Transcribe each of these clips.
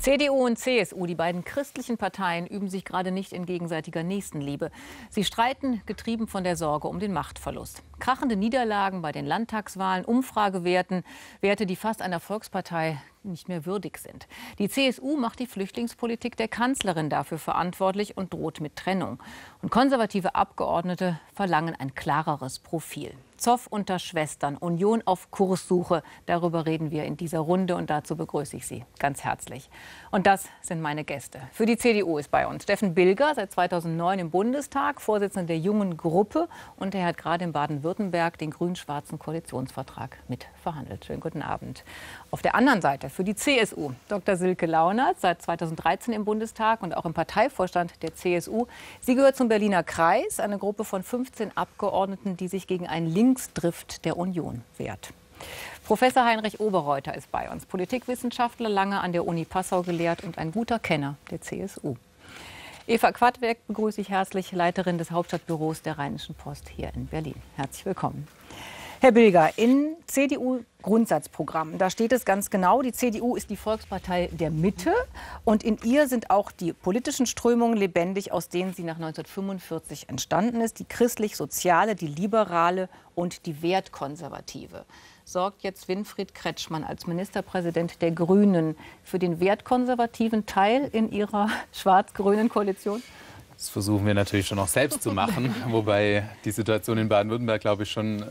CDU und CSU, die beiden christlichen Parteien, üben sich gerade nicht in gegenseitiger Nächstenliebe. Sie streiten, getrieben von der Sorge um den Machtverlust. Krachende Niederlagen bei den Landtagswahlen, Umfragewerten, Werte, die fast einer Volkspartei nicht mehr würdig sind. Die CSU macht die Flüchtlingspolitik der Kanzlerin dafür verantwortlich und droht mit Trennung. Und konservative Abgeordnete verlangen ein klareres Profil. Zoff unter Schwestern, Union auf Kurssuche, darüber reden wir in dieser Runde und dazu begrüße ich Sie ganz herzlich. Und das sind meine Gäste. Für die CDU ist bei uns Steffen Bilger, seit 2009 im Bundestag, Vorsitzender der Jungen Gruppe, und er hat gerade in Baden-Württemberg den grün-schwarzen Koalitionsvertrag mitverhandelt. Schönen guten Abend. Auf der anderen Seite für die CSU Dr. Silke Launert, seit 2013 im Bundestag und auch im Parteivorstand der CSU. Sie gehört zum Berliner Kreis, eine Gruppe von 15 Abgeordneten, die sich gegen einen Linksdrift der Union wehrt. Professor Heinrich Oberreuter ist bei uns, Politikwissenschaftler, lange an der Uni Passau gelehrt und ein guter Kenner der CSU. Eva Quadbeck begrüße ich herzlich, Leiterin des Hauptstadtbüros der Rheinischen Post hier in Berlin. Herzlich willkommen. Herr Bilger, im CDU-Grundsatzprogramm, da steht es ganz genau, die CDU ist die Volkspartei der Mitte und in ihr sind auch die politischen Strömungen lebendig, aus denen sie nach 1945 entstanden ist, die christlich-soziale, die liberale und die wertkonservative. Sorgt jetzt Winfried Kretschmann als Ministerpräsident der Grünen für den wertkonservativen Teil in ihrer schwarz-grünen Koalition? Das versuchen wir natürlich schon auch selbst zu machen, wobei die Situation in Baden-Württemberg, glaube ich, schon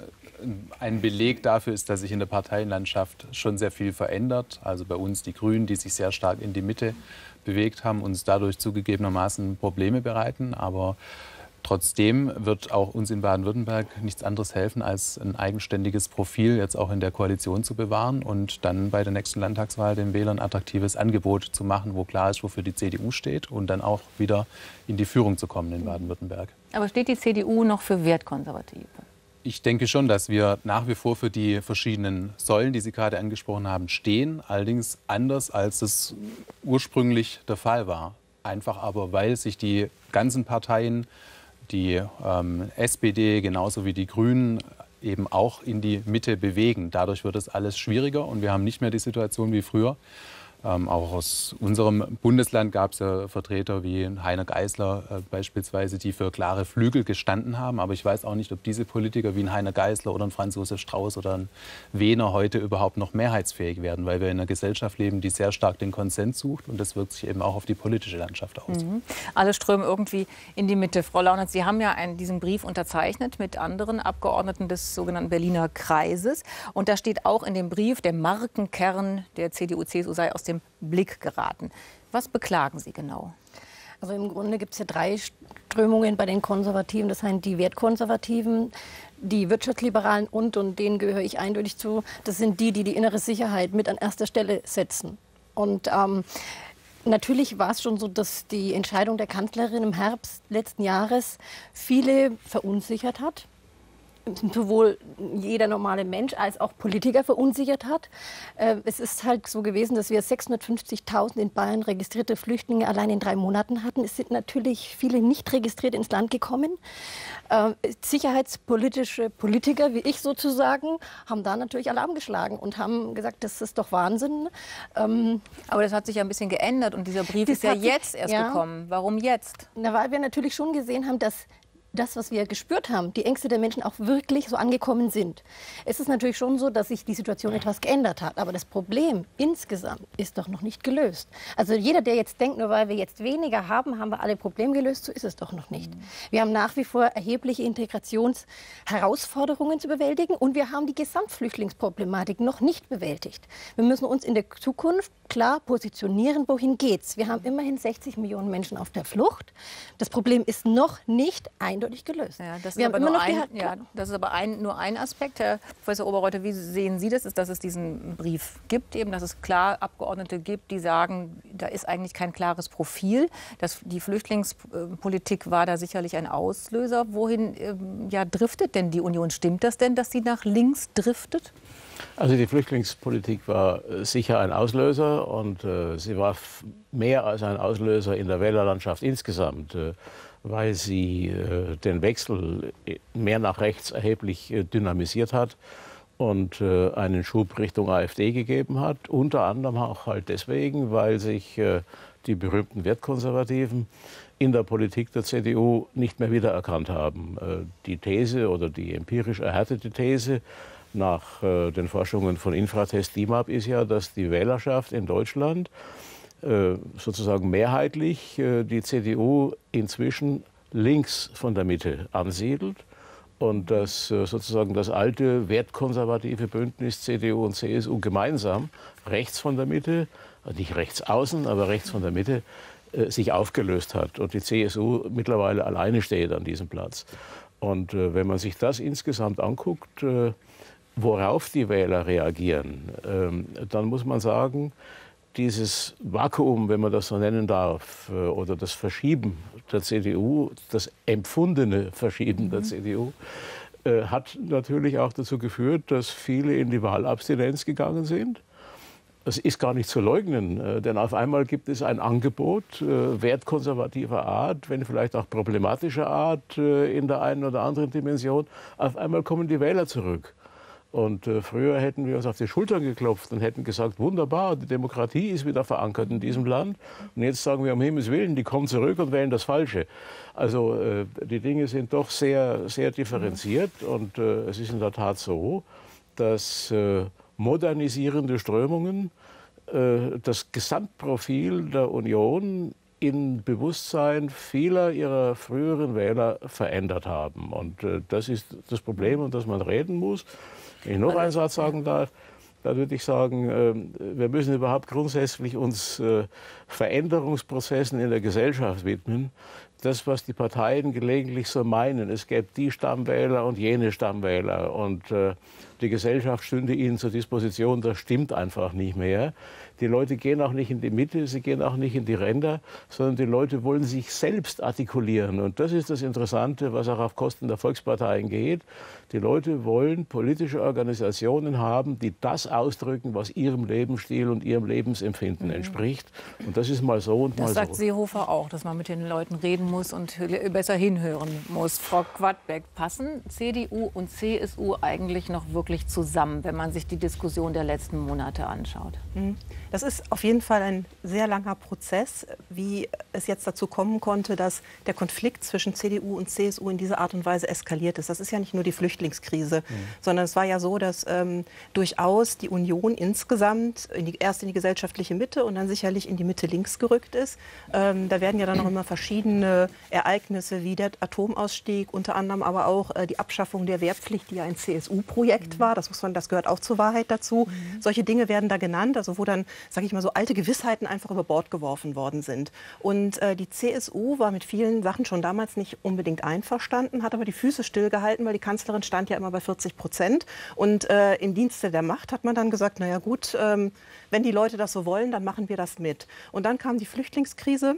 ein Beleg dafür ist, dass sich in der Parteienlandschaft schon sehr viel verändert. Also bei uns die Grünen, die sich sehr stark in die Mitte bewegt haben, uns dadurch zugegebenermaßen Probleme bereiten. Aber trotzdem wird auch uns in Baden-Württemberg nichts anderes helfen, als ein eigenständiges Profil jetzt auch in der Koalition zu bewahren und dann bei der nächsten Landtagswahl den Wählern ein attraktives Angebot zu machen, wo klar ist, wofür die CDU steht, und dann auch wieder in die Führung zu kommen in Baden-Württemberg. Aber steht die CDU noch für Wertkonservative? Ich denke schon, dass wir nach wie vor für die verschiedenen Säulen, die Sie gerade angesprochen haben, stehen. Allerdings anders, als es ursprünglich der Fall war. Einfach aber, weil sich die ganzen Parteien, die SPD genauso wie die Grünen, eben auch in die Mitte bewegen. Dadurch wird das alles schwieriger und wir haben nicht mehr die Situation wie früher. Auch aus unserem Bundesland gab es ja Vertreter wie Heiner Geisler beispielsweise, die für klare Flügel gestanden haben. Aber ich weiß auch nicht, ob diese Politiker wie ein Heiner Geisler oder ein Franz Josef Strauß oder ein Wehner heute überhaupt noch mehrheitsfähig werden, weil wir in einer Gesellschaft leben, die sehr stark den Konsens sucht. Und das wirkt sich eben auch auf die politische Landschaft aus. Mhm. Alle strömen irgendwie in die Mitte. Frau Launert, Sie haben ja diesen Brief unterzeichnet mit anderen Abgeordneten des sogenannten Berliner Kreises. Und da steht auch in dem Brief, der Markenkern der CDU-CSU sei aus dem Blick geraten. Was beklagen Sie genau? Also im Grunde gibt es hier drei Strömungen bei den Konservativen. Das sind die Wertkonservativen, die Wirtschaftsliberalen und denen gehöre ich eindeutig zu. Das sind die, die die innere Sicherheit mit an erster Stelle setzen. Und natürlich war es schon so, dass die Entscheidung der Kanzlerin im Herbst letzten Jahres viele verunsichert hat. Sowohl jeder normale Mensch als auch Politiker verunsichert hat. Es ist halt so gewesen, dass wir 650.000 in Bayern registrierte Flüchtlinge allein in 3 Monaten hatten. Es sind natürlich viele nicht registriert ins Land gekommen. Sicherheitspolitische Politiker, wie ich sozusagen, haben da natürlich Alarm geschlagen und haben gesagt, das ist doch Wahnsinn. Aber das hat sich ja ein bisschen geändert und dieser Brief ist ja jetzt erst gekommen. Warum jetzt? Na, weil wir natürlich schon gesehen haben, dass das, was wir gespürt haben, die Ängste der Menschen auch wirklich so angekommen sind. Es ist natürlich schon so, dass sich die Situation etwas geändert hat. Aber das Problem insgesamt ist doch noch nicht gelöst. Also jeder, der jetzt denkt, nur weil wir jetzt weniger haben, haben wir alle Probleme gelöst, so ist es doch noch nicht. Wir haben nach wie vor erhebliche Integrationsherausforderungen zu bewältigen und wir haben die Gesamtflüchtlingsproblematik noch nicht bewältigt. Wir müssen uns in der Zukunft klar positionieren, wohin geht's. Wir haben immerhin 60 Millionen Menschen auf der Flucht. Das Problem ist noch nicht eindeutig gelöst. Ja, das ist aber nur ein Aspekt. Herr Professor Oberreuter, wie sehen Sie das, dass es diesen Brief gibt, eben, dass es klar Abgeordnete gibt, die sagen, da ist eigentlich kein klares Profil. Die Flüchtlingspolitik war da sicherlich ein Auslöser. Wohin driftet denn die Union? Stimmt das denn, dass sie nach links driftet? Also die Flüchtlingspolitik war sicher ein Auslöser und sie war mehr als ein Auslöser in der Wählerlandschaft insgesamt. weil sie den Wechsel mehr nach rechts erheblich dynamisiert hat und einen Schub Richtung AfD gegeben hat. Unter anderem auch halt deswegen, weil sich die berühmten Wertkonservativen in der Politik der CDU nicht mehr wiedererkannt haben. Die These oder die empirisch erhärtete These nach den Forschungen von Infratest dimap ist ja, dass die Wählerschaft in Deutschland sozusagen mehrheitlich die CDU inzwischen links von der Mitte ansiedelt und dass sozusagen das alte wertkonservative Bündnis CDU und CSU gemeinsam rechts von der Mitte, nicht rechts außen, aber rechts von der Mitte, sich aufgelöst hat und die CSU mittlerweile alleine steht an diesem Platz. Und wenn man sich das insgesamt anguckt, worauf die Wähler reagieren, dann muss man sagen, dieses Vakuum, wenn man das so nennen darf, oder das Verschieben der CDU, das empfundene Verschieben der CDU, hat natürlich auch dazu geführt, dass viele in die Wahlabstinenz gegangen sind. Das ist gar nicht zu leugnen, denn auf einmal gibt es ein Angebot wertkonservativer Art, wenn vielleicht auch problematischer Art in der einen oder anderen Dimension. Auf einmal kommen die Wähler zurück. Und früher hätten wir uns auf die Schultern geklopft und hätten gesagt, wunderbar, die Demokratie ist wieder verankert in diesem Land. Und jetzt sagen wir, um Himmels Willen, die kommen zurück und wählen das Falsche. Also die Dinge sind doch sehr, sehr differenziert. Und es ist in der Tat so, dass modernisierende Strömungen das Gesamtprofil der Union im Bewusstsein vieler ihrer früheren Wähler verändert haben. Und das ist das Problem, um das man reden muss. Wenn ich noch einen Satz sagen darf, dann würde ich sagen, wir müssen überhaupt grundsätzlich uns Veränderungsprozessen in der Gesellschaft widmen. Das, was die Parteien gelegentlich so meinen, es gäbe die Stammwähler und jene Stammwähler und die Gesellschaft stünde ihnen zur Disposition, das stimmt einfach nicht mehr. Die Leute gehen auch nicht in die Mitte, sie gehen auch nicht in die Ränder, sondern die Leute wollen sich selbst artikulieren. Und das ist das Interessante, was auch auf Kosten der Volksparteien geht. Die Leute wollen politische Organisationen haben, die das ausdrücken, was ihrem Lebensstil und ihrem Lebensempfinden entspricht. Und das ist mal so und mal so. Das sagt Seehofer auch, dass man mit den Leuten reden muss und besser hinhören muss. Frau Quadbeck, passen CDU und CSU eigentlich noch wirklich zusammen, wenn man sich die Diskussion der letzten Monate anschaut? Das ist auf jeden Fall ein sehr langer Prozess, wie es jetzt dazu kommen konnte, dass der Konflikt zwischen CDU und CSU in dieser Art und Weise eskaliert ist. Das ist ja nicht nur die Flüchtlingskrise, sondern es war ja so, dass durchaus die Union insgesamt erst in die gesellschaftliche Mitte und dann sicherlich in die Mitte links gerückt ist. Da werden ja dann noch immer verschiedene Ereignisse wie der Atomausstieg, unter anderem aber auch die Abschaffung der Wehrpflicht, die ja ein CSU-Projekt war. Das muss man, das gehört auch zur Wahrheit dazu. Solche Dinge werden da genannt, also wo dann, sage ich mal, so alte Gewissheiten einfach über Bord geworfen worden sind. Und die CSU war mit vielen Sachen schon damals nicht unbedingt einverstanden, hat aber die Füße stillgehalten, weil die Kanzlerin stand ja immer bei 40%. Und im Dienste der Macht hat man dann gesagt, naja gut, wenn die Leute das so wollen, dann machen wir das mit. Und dann kam die Flüchtlingskrise.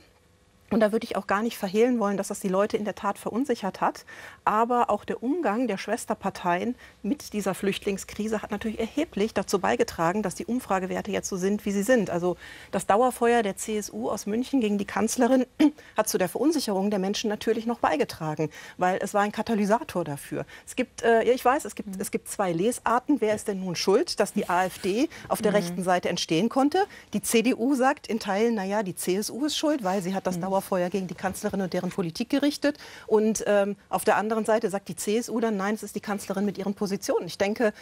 Und da würde ich auch gar nicht verhehlen wollen, dass das die Leute in der Tat verunsichert hat. Aber auch der Umgang der Schwesterparteien mit dieser Flüchtlingskrise hat natürlich erheblich dazu beigetragen, dass die Umfragewerte jetzt so sind, wie sie sind. Also das Dauerfeuer der CSU aus München gegen die Kanzlerin hat zu der Verunsicherung der Menschen natürlich noch beigetragen, weil es war ein Katalysator dafür. Es gibt, ich weiß, es gibt zwei Lesarten. Wer ist denn nun schuld, dass die AfD auf der rechten Seite entstehen konnte? Die CDU sagt in Teilen, naja, die CSU ist schuld, weil sie hat das Dauerfeuer gegen die Kanzlerin und deren Politik gerichtet. Und auf der anderen Seite sagt die CSU dann, nein, es ist die Kanzlerin mit ihren Positionen. Ich denke,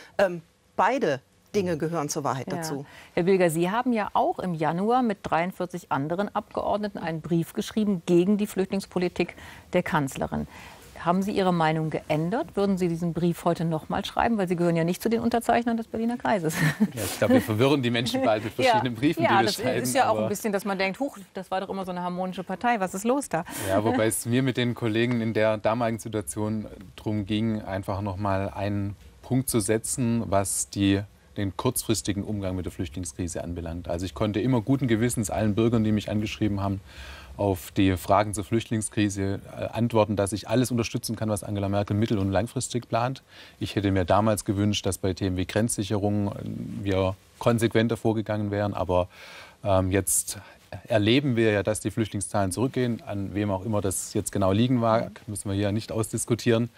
beide Dinge gehören zur Wahrheit dazu. Herr Bilger, Sie haben ja auch im Januar mit 43 anderen Abgeordneten einen Brief geschrieben gegen die Flüchtlingspolitik der Kanzlerin. Haben Sie Ihre Meinung geändert? Würden Sie diesen Brief heute nochmal schreiben? Weil Sie gehören ja nicht zu den Unterzeichnern des Berliner Kreises. Ja, ich glaube, wir verwirren die Menschen bald mit verschiedenen Briefen, die wir schreiben. Ja, das ist ja auch ein bisschen, dass man denkt, huch, das war doch immer so eine harmonische Partei, was ist los da? Ja, wobei es mir mit den Kollegen in der damaligen Situation darum ging, einfach nochmal einen Punkt zu setzen, was den kurzfristigen Umgang mit der Flüchtlingskrise anbelangt. Also ich konnte immer guten Gewissens allen Bürgern, die mich angeschrieben haben, auf die Fragen zur Flüchtlingskrise antworten, dass ich alles unterstützen kann, was Angela Merkel mittel- und langfristig plant. Ich hätte mir damals gewünscht, dass bei Themen wie Grenzsicherung wir konsequenter vorgegangen wären, aber jetzt erleben wir ja, dass die Flüchtlingszahlen zurückgehen. An wem auch immer das jetzt genau liegen mag, müssen wir hier nicht ausdiskutieren.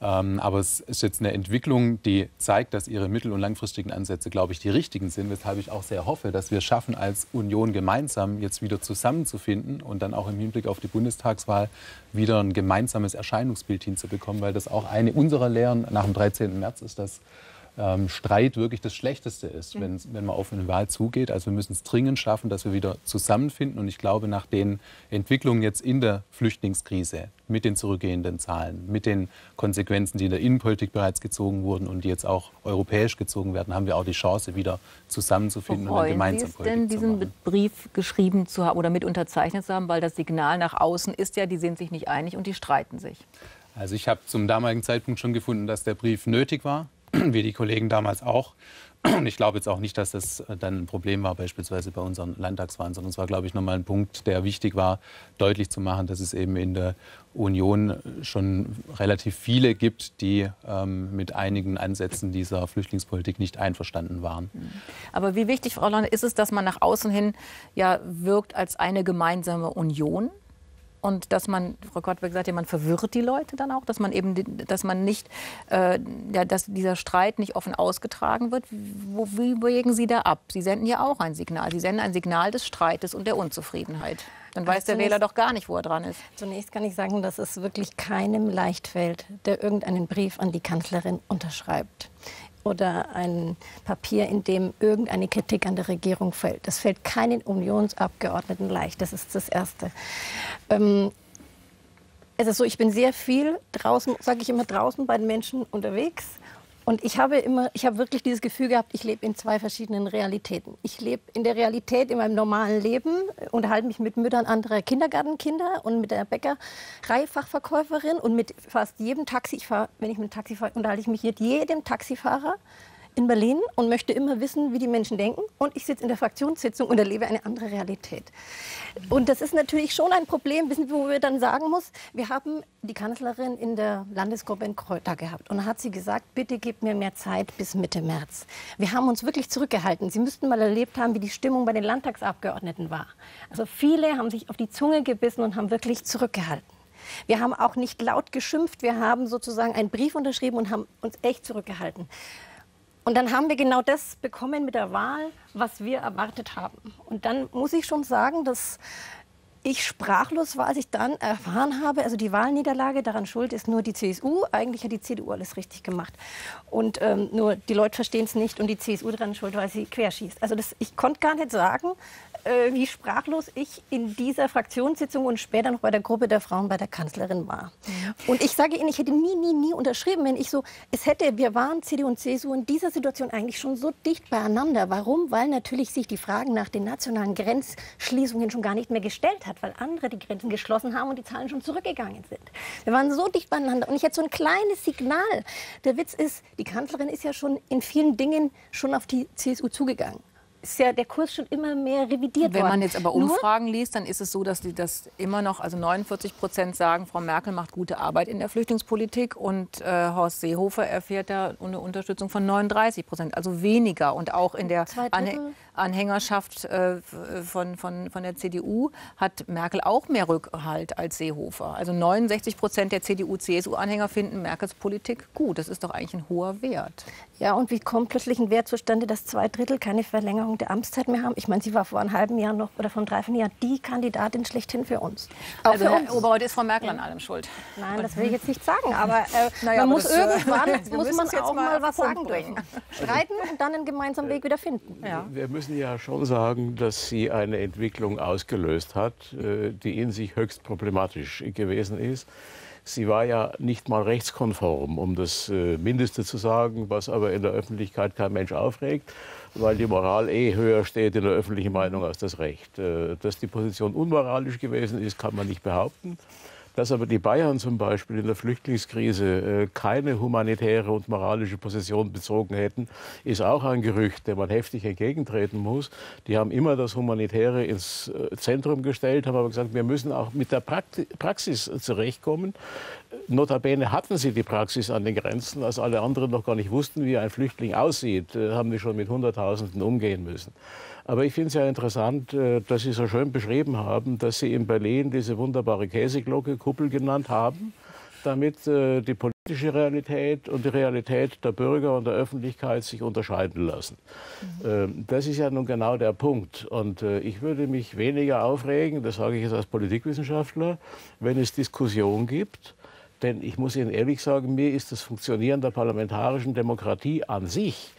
Aber es ist jetzt eine Entwicklung, die zeigt, dass ihre mittel- und langfristigen Ansätze, glaube ich, die richtigen sind. Weshalb ich auch sehr hoffe, dass wir es schaffen, als Union gemeinsam jetzt wieder zusammenzufinden und dann auch im Hinblick auf die Bundestagswahl wieder ein gemeinsames Erscheinungsbild hinzubekommen. Weil das auch eine unserer Lehren nach dem 13. März ist, dass Streit wirklich das Schlechteste ist, wenn man auf eine Wahl zugeht. Also wir müssen es dringend schaffen, dass wir wieder zusammenfinden. Und ich glaube, nach den Entwicklungen jetzt in der Flüchtlingskrise, mit den zurückgehenden Zahlen, mit den Konsequenzen, die in der Innenpolitik bereits gezogen wurden und die jetzt auch europäisch gezogen werden, haben wir auch die Chance, wieder zusammenzufinden und gemeinsam Politik zu machen. Freuen Sie es denn, diesen Brief geschrieben zu haben oder mit unterzeichnet zu haben? Weil das Signal nach außen ist ja, die sind sich nicht einig und die streiten sich. Also ich habe zum damaligen Zeitpunkt schon gefunden, dass der Brief nötig war, wie die Kollegen damals auch. Und ich glaube jetzt auch nicht, dass das dann ein Problem war, beispielsweise bei unseren Landtagswahlen, sondern es war, glaube ich, nochmal ein Punkt, der wichtig war, deutlich zu machen, dass es eben in der Union schon relativ viele gibt, die mit einigen Ansätzen dieser Flüchtlingspolitik nicht einverstanden waren. Aber wie wichtig, Frau Launert, ist es, dass man nach außen hin ja wirkt als eine gemeinsame Union? Und dass man, Frau Quadbeck sagt ja, man verwirrt die Leute dann auch, dass man eben, dass man nicht, dass dieser Streit nicht offen ausgetragen wird. Wie wägen Sie da ab? Sie senden ja auch ein Signal. Sie senden ein Signal des Streites und der Unzufriedenheit. Dann weiß der Wähler doch gar nicht, wo er dran ist. Zunächst kann ich sagen, dass es wirklich keinem leicht fällt, der irgendeinen Brief an die Kanzlerin unterschreibt. Oder ein Papier, in dem irgendeine Kritik an der Regierung fällt. Das fällt keinen Unionsabgeordneten leicht. Das ist das Erste. Es ist so, ich bin sehr viel draußen, sage ich immer, draußen bei den Menschen unterwegs. Und ich habe wirklich dieses Gefühl gehabt, ich lebe in zwei verschiedenen Realitäten. Ich lebe in der Realität in meinem normalen Leben, unterhalte mich mit Müttern anderer Kindergartenkinder und mit der Bäckerei-Fachverkäuferin und mit fast jedem Taxifahrer, wenn ich mit einem Taxi fahre, unterhalte ich mich mit jedem Taxifahrer in Berlin und möchte immer wissen, wie die Menschen denken. Und ich sitze in der Fraktionssitzung und erlebe eine andere Realität. Und das ist natürlich schon ein Problem, wo wir dann sagen muss, wir haben die Kanzlerin in der Landesgruppe in Kreuter gehabt. Und da hat sie gesagt, bitte gebt mir mehr Zeit bis Mitte März. Wir haben uns wirklich zurückgehalten. Sie müssten mal erlebt haben, wie die Stimmung bei den Landtagsabgeordneten war. Also viele haben sich auf die Zunge gebissen und haben wirklich zurückgehalten. Wir haben auch nicht laut geschimpft. Wir haben sozusagen einen Brief unterschrieben und haben uns echt zurückgehalten. Und dann haben wir genau das bekommen mit der Wahl, was wir erwartet haben. Und dann muss ich schon sagen, dass ich sprachlos war, als ich dann erfahren habe, also die Wahlniederlage, daran schuld ist nur die CSU. Eigentlich hat die CDU alles richtig gemacht. Und nur die Leute verstehen es nicht und die CSU daran schuld, weil sie querschießt. Also das, ich konnte gar nicht sagen, wie sprachlos ich in dieser Fraktionssitzung und später noch bei der Gruppe der Frauen bei der Kanzlerin war. Und ich sage Ihnen, ich hätte nie unterschrieben, wenn ich so, wir waren CDU und CSU in dieser Situation eigentlich schon so dicht beieinander. Warum? Weil natürlich sich die Fragen nach den nationalen Grenzschließungen schon gar nicht mehr gestellt hat, weil andere die Grenzen geschlossen haben und die Zahlen schon zurückgegangen sind. Wir waren so dicht beieinander und ich hätte so ein kleines Signal. Der Witz ist, die Kanzlerin ist ja schon in vielen Dingen schon auf die CSU zugegangen. Ist ja der Kurs schon immer mehr revidiert worden. Wenn man jetzt aber Umfragen liest, dann ist es so, dass die das immer noch, also 49% sagen, Frau Merkel macht gute Arbeit in der Flüchtlingspolitik und Horst Seehofer erfährt da eine Unterstützung von 39%, also weniger. Und auch in der Anhängerschaft von der CDU hat Merkel auch mehr Rückhalt als Seehofer. Also 69% der CDU-CSU-Anhänger finden Merkels Politik gut. Das ist doch eigentlich ein hoher Wert. Ja, und wie kommt plötzlich ein Wert zustande, dass 2 Drittel keine Verlängerung der Amtszeit mehr haben? Ich meine, sie war vor einem halben Jahr noch oder vor einem Dreivierteljahr die Kandidatin schlechthin für uns. Auch also für uns. Herr Oberreuter, ist Frau Merkel an allem schuld? Nein, das will ich jetzt nicht sagen, aber naja, man aber muss irgendwann muss man auch mal was sagen dürfen. Streiten und dann einen gemeinsamen Weg wieder finden. Ja. Wir müssen ja schon sagen, dass sie eine Entwicklung ausgelöst hat, die in sich höchst problematisch gewesen ist. Sie war ja nicht mal rechtskonform, um das Mindeste zu sagen, was aber in der Öffentlichkeit kein Mensch aufregt, weil die Moral höher steht in der öffentlichen Meinung als das Recht. Dass die Position unmoralisch gewesen ist, kann man nicht behaupten. Dass aber die Bayern zum Beispiel in der Flüchtlingskrise keine humanitäre und moralische Position bezogen hätten, ist auch ein Gerücht, dem man heftig entgegentreten muss. Die haben immer das Humanitäre ins Zentrum gestellt, haben aber gesagt, wir müssen auch mit der Praxis zurechtkommen. Notabene hatten sie die Praxis an den Grenzen, als alle anderen noch gar nicht wussten, wie ein Flüchtling aussieht, haben wir schon mit Hunderttausenden umgehen müssen. Aber ich finde es ja interessant, dass Sie so schön beschrieben haben, dass Sie in Berlin diese wunderbare Käseglocke, Kuppel genannt haben, damit die politische Realität und die Realität der Bürger und der Öffentlichkeit sich unterscheiden lassen. Das ist ja nun genau der Punkt. Und ich würde mich weniger aufregen, das sage ich jetzt als Politikwissenschaftler, wenn es Diskussion gibt. Denn ich muss Ihnen ehrlich sagen, mir ist das Funktionieren der parlamentarischen Demokratie an sich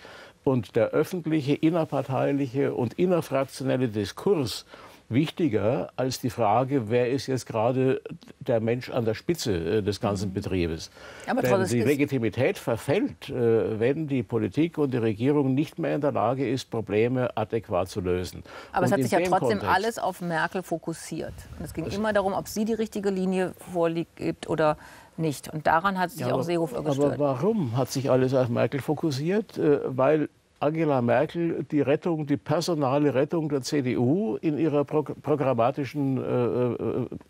und der öffentliche, innerparteiliche und innerfraktionelle Diskurs wichtiger als die Frage, wer ist jetzt gerade der Mensch an der Spitze des ganzen Betriebes. Aber denn die Legitimität verfällt, wenn die Politik und die Regierung nicht mehr in der Lage ist, Probleme adäquat zu lösen. Aber es hat sich ja trotzdem alles auf Merkel fokussiert. Und es ging immer darum, ob sie die richtige Linie vorgibt oder nicht. Und daran hat sich ja, auch Seehofer gestört. Aber warum hat sich alles auf Merkel fokussiert? Weil Angela Merkel die Rettung, die personale Rettung der CDU in ihrer programmatischen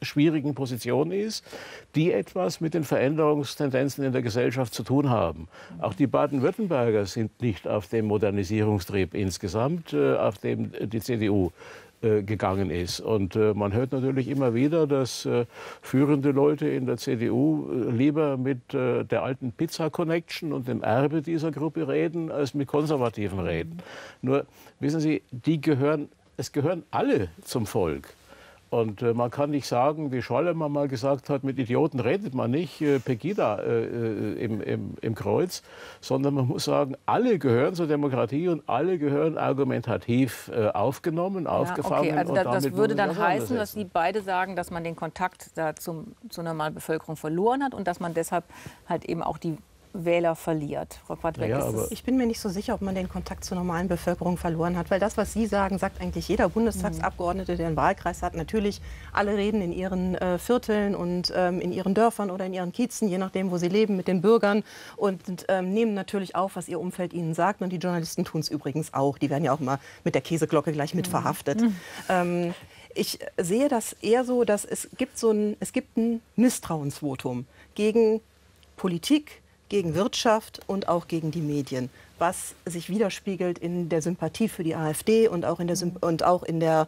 schwierigen Position ist, die etwas mit den Veränderungstendenzen in der Gesellschaft zu tun haben. Auch die Baden-Württemberger sind nicht auf dem Modernisierungstrieb insgesamt, auf dem die CDU gegangen ist. Und man hört natürlich immer wieder, dass führende Leute in der CDU lieber mit der alten Pizza-Connection und dem Erbe dieser Gruppe reden, als mit Konservativen reden. Nur, wissen Sie, es gehören alle zum Volk. Und man kann nicht sagen, wie Schollemann mal gesagt hat, mit Idioten redet man nicht, Pegida im Kreuz, sondern man muss sagen, alle gehören zur Demokratie und alle gehören argumentativ aufgenommen, aufgefangen. Okay, also das würde dann heißen, dass die beide sagen, dass man den Kontakt da zur normalen Bevölkerung verloren hat und dass man deshalb halt eben auch die Wähler verliert. Frau Quadbeck, ja, ich bin mir nicht so sicher, ob man den Kontakt zur normalen Bevölkerung verloren hat, weil das, was Sie sagen, sagt eigentlich jeder Bundestagsabgeordnete, der einen Wahlkreis hat. Natürlich, alle reden in ihren Vierteln und in ihren Dörfern oder in ihren Kiezen, je nachdem, wo sie leben, mit den Bürgern und nehmen natürlich auf, was ihr Umfeld ihnen sagt. Und die Journalisten tun es übrigens auch. Die werden ja auch mal mit der Käseglocke gleich mit verhaftet. Ich sehe das eher so, dass es gibt ein Misstrauensvotum gegen Politik, gegen Wirtschaft und auch gegen die Medien, was sich widerspiegelt in der Sympathie für die AfD und auch in der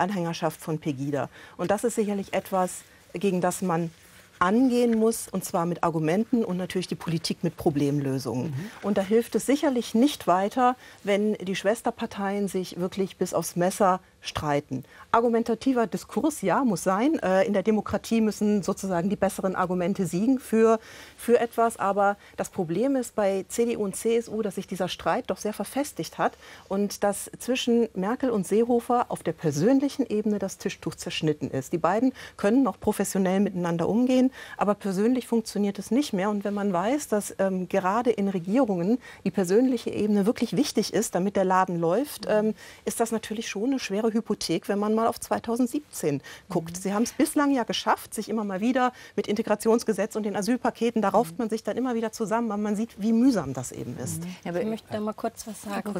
Anhängerschaft von Pegida. Und das ist sicherlich etwas, gegen das man angehen muss, und zwar mit Argumenten und natürlich die Politik mit Problemlösungen. Und da hilft es sicherlich nicht weiter, wenn die Schwesterparteien sich wirklich bis aufs Messer streiten. Argumentativer Diskurs, ja, muss sein. In der Demokratie müssen sozusagen die besseren Argumente siegen für etwas. Aber das Problem ist bei CDU und CSU, dass sich dieser Streit doch sehr verfestigt hat und dass zwischen Merkel und Seehofer auf der persönlichen Ebene das Tischtuch zerschnitten ist. Die beiden können noch professionell miteinander umgehen, aber persönlich funktioniert es nicht mehr. Und wenn man weiß, dass gerade in Regierungen die persönliche Ebene wirklich wichtig ist, damit der Laden läuft, ist das natürlich schon eine schwere Hypothek, wenn man mal auf 2017 guckt. Sie haben es bislang ja geschafft, sich immer mal wieder mit Integrationsgesetz und den Asylpaketen, da rauft man sich dann immer wieder zusammen, weil man sieht, wie mühsam das eben ist. Ja, ich möchte da mal kurz was sagen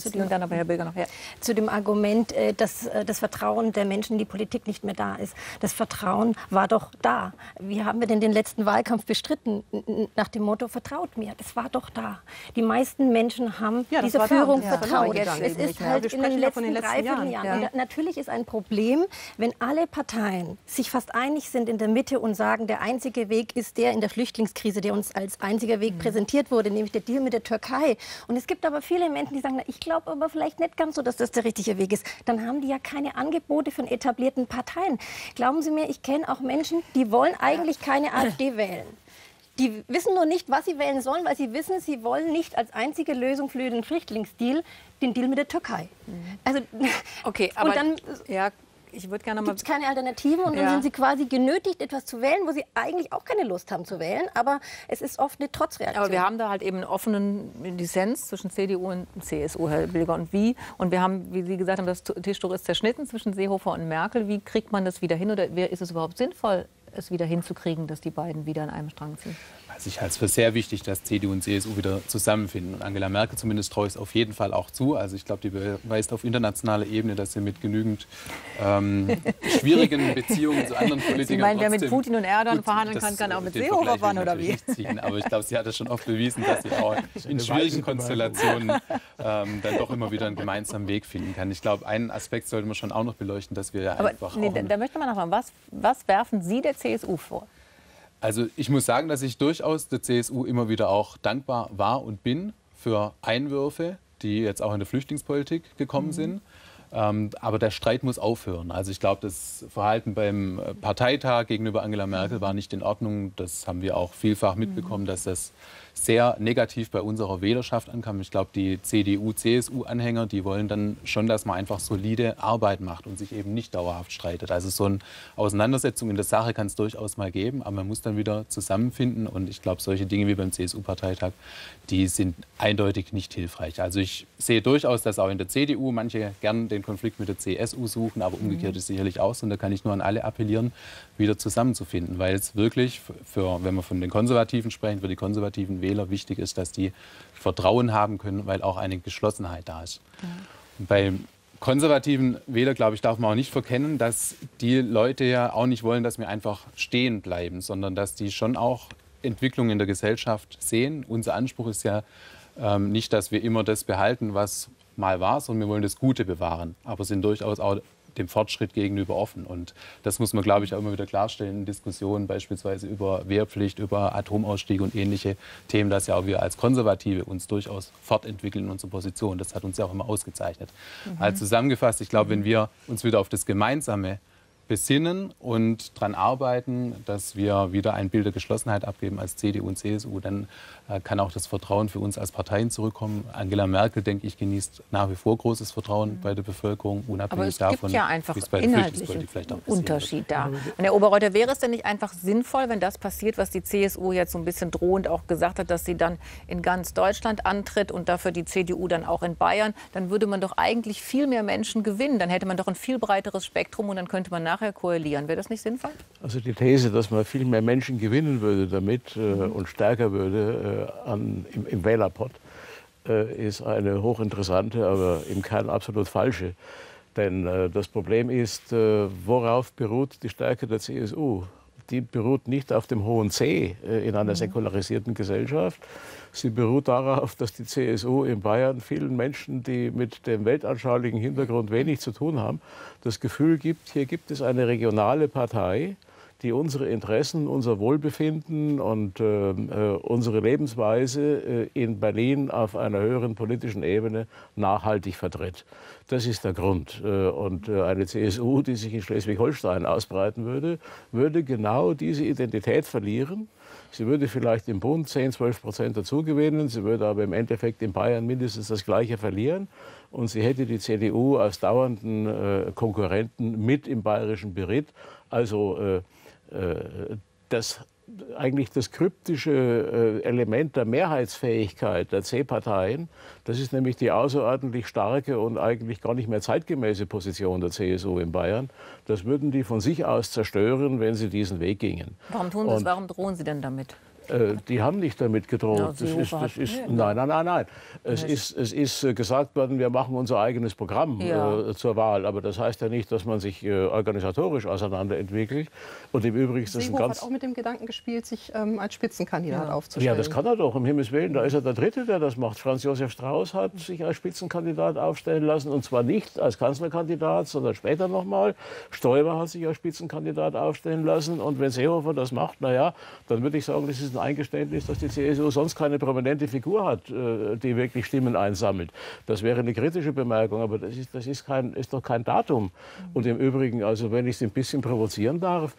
zu dem Argument, dass das Vertrauen der Menschen in die Politik nicht mehr da ist. Das Vertrauen war doch da. Wie haben wir denn den letzten Wahlkampf bestritten? Nach dem Motto, vertraut mir. Das war doch da. Die meisten Menschen haben dieser Führung vertraut. Es ist halt in den letzten 3 Jahren. Natürlich ist ein Problem, wenn alle Parteien sich fast einig sind in der Mitte und sagen, der einzige Weg ist der in der Flüchtlingskrise, der uns als einziger Weg präsentiert wurde, nämlich der Deal mit der Türkei. Und es gibt aber viele Menschen, die sagen, na, ich glaube aber vielleicht nicht ganz so, dass das der richtige Weg ist. Dann haben die ja keine Angebote von etablierten Parteien. Glauben Sie mir, ich kenne auch Menschen, die wollen eigentlich keine AfD wählen. Die wissen nur nicht, was sie wählen sollen, weil sie wissen, sie wollen nicht als einzige Lösung für den Flüchtlingsdeal den Deal mit der Türkei. Also, okay, aber und dann gibt es keine Alternativen und dann sind sie quasi genötigt, etwas zu wählen, wo sie eigentlich auch keine Lust haben zu wählen. Aber es ist oft eine Trotzreaktion. Aber wir haben da halt eben einen offenen Dissens zwischen CDU und CSU, Herr Bilger. Und wir haben, wie Sie gesagt haben, das Tischtuch ist zerschnitten zwischen Seehofer und Merkel. Wie kriegt man das wieder hin oder ist es überhaupt sinnvoll, es wieder hinzukriegen, dass die beiden wieder an einem Strang ziehen? Also ich halte es für sehr wichtig, dass CDU und CSU wieder zusammenfinden. Und Angela Merkel zumindest traue ich es auf jeden Fall auch zu. Also ich glaube, die beweist auf internationaler Ebene, dass sie mit genügend schwierigen Beziehungen zu anderen Politikern... Ich meine, wer mit Putin und Erdogan verhandeln kann, kann auch mit Seehofer fahren, oder wie? Aber ich glaube, sie hat es schon oft bewiesen, dass sie auch in schwierigen Konstellationen dann doch immer wieder einen gemeinsamen Weg finden kann. Ich glaube, einen Aspekt sollten wir schon auch noch beleuchten, dass wir ja einfach... Da möchte man nachfragen, was werfen Sie der CSU vor? Also ich muss sagen, dass ich durchaus der CSU immer wieder auch dankbar war und bin für Einwürfe, die jetzt auch in der Flüchtlingspolitik gekommen sind. Aber der Streit muss aufhören. Also ich glaube, das Verhalten beim Parteitag gegenüber Angela Merkel war nicht in Ordnung. Das haben wir auch vielfach mitbekommen, dass das sehr negativ bei unserer Wählerschaft ankam. Ich glaube, die CDU, CSU-Anhänger, die wollen dann schon, dass man einfach solide Arbeit macht und sich eben nicht dauerhaft streitet. Also so eine Auseinandersetzung in der Sache kann es durchaus mal geben, aber man muss dann wieder zusammenfinden. Und ich glaube, solche Dinge wie beim CSU-Parteitag, die sind eindeutig nicht hilfreich. Also ich sehe durchaus, dass auch in der CDU manche gern den Konflikt mit der CSU suchen, aber umgekehrt ist sicherlich auch so. Und da kann ich nur an alle appellieren, wieder zusammenzufinden, weil es wirklich, wenn wir von den Konservativen sprechen, für die konservativen Wähler wichtig ist, dass die Vertrauen haben können, weil auch eine Geschlossenheit da ist. Ja. Bei konservativen Wähler, glaube ich, darf man auch nicht verkennen, dass die Leute ja auch nicht wollen, dass wir einfach stehen bleiben, sondern dass die schon auch Entwicklungen in der Gesellschaft sehen. Unser Anspruch ist ja nicht, dass wir immer das behalten, was mal war, sondern wir wollen das Gute bewahren, aber sind durchaus auch dem Fortschritt gegenüber offen. Und das muss man, glaube ich, auch immer wieder klarstellen in Diskussionen, beispielsweise über Wehrpflicht, über Atomausstieg und ähnliche Themen, dass ja auch wir als Konservative uns durchaus fortentwickeln in unserer Position. Das hat uns ja auch immer ausgezeichnet. Also zusammengefasst, ich glaube, wenn wir uns wieder auf das Gemeinsame besinnen und daran arbeiten, dass wir wieder ein Bild der Geschlossenheit abgeben als CDU und CSU, dann kann auch das Vertrauen für uns als Parteien zurückkommen. Angela Merkel, denke ich, genießt nach wie vor großes Vertrauen bei der Bevölkerung, unabhängig davon, wie es bei der Flüchtlingspolitik vielleicht auch passiert. Aber es gibt ja einfach einen Unterschied da. Und Herr Oberreuter, wäre es denn nicht einfach sinnvoll, wenn das passiert, was die CSU jetzt so ein bisschen drohend auch gesagt hat, dass sie dann in ganz Deutschland antritt und dafür die CDU dann auch in Bayern, dann würde man doch eigentlich viel mehr Menschen gewinnen. Dann hätte man doch ein viel breiteres Spektrum und dann könnte man nachher koalieren. Wäre das nicht sinnvoll? Also die These, dass man viel mehr Menschen gewinnen würde damit und stärker würde im Wählerpott, ist eine hochinteressante, aber im Kern absolut falsche. Denn das Problem ist, worauf beruht die Stärke der CSU? Die beruht nicht auf dem hohen C in einer säkularisierten Gesellschaft. Sie beruht darauf, dass die CSU in Bayern vielen Menschen, die mit dem weltanschaulichen Hintergrund wenig zu tun haben, das Gefühl gibt, hier gibt es eine regionale Partei, die unsere Interessen, unser Wohlbefinden und unsere Lebensweise in Berlin auf einer höheren politischen Ebene nachhaltig vertritt. Das ist der Grund. Und eine CSU, die sich in Schleswig-Holstein ausbreiten würde, würde genau diese Identität verlieren. Sie würde vielleicht im Bund 10–12% dazugewinnen, sie würde aber im Endeffekt in Bayern mindestens das Gleiche verlieren. Und sie hätte die CDU als dauernden Konkurrenten mit im bayerischen Beritt. Also eigentlich das kryptische Element der Mehrheitsfähigkeit der C-Parteien, das ist nämlich die außerordentlich starke und eigentlich gar nicht mehr zeitgemäße Position der CSU in Bayern. Das würden die von sich aus zerstören, wenn sie diesen Weg gingen. Warum tun sie das? Warum drohen sie denn damit? Die haben nicht damit gedroht. Nein. Es ist gesagt worden, wir machen unser eigenes Programm zur Wahl. Aber das heißt ja nicht, dass man sich organisatorisch auseinanderentwickelt. Und im Übrigen Seehofer hat auch mit dem Gedanken gespielt, sich als Spitzenkandidat aufzustellen. Ja, das kann er doch, um Himmels Willen. Da ist er der Dritte, der das macht. Franz Josef Strauß hat sich als Spitzenkandidat aufstellen lassen. Und zwar nicht als Kanzlerkandidat, sondern später nochmal. Stoiber hat sich als Spitzenkandidat aufstellen lassen. Und wenn Seehofer das macht, naja, dann würde ich sagen, das ist ein Eingeständnis, dass die CSU sonst keine prominente Figur hat, die wirklich Stimmen einsammelt. Das wäre eine kritische Bemerkung, aber das ist doch kein Datum. Und im Übrigen, also wenn ich es ein bisschen provozieren darf,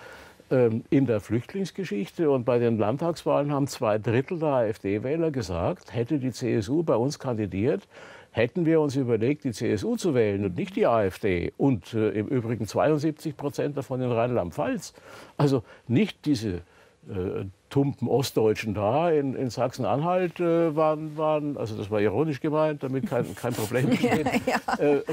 in der Flüchtlingsgeschichte und bei den Landtagswahlen haben 2/3 der AfD-Wähler gesagt, hätte die CSU bei uns kandidiert, hätten wir uns überlegt, die CSU zu wählen und nicht die AfD. Und im Übrigen 72% davon in Rheinland-Pfalz. Also nicht diese tumpen Ostdeutschen da in Sachsen-Anhalt waren, also das war ironisch gemeint, damit kein Problem besteht,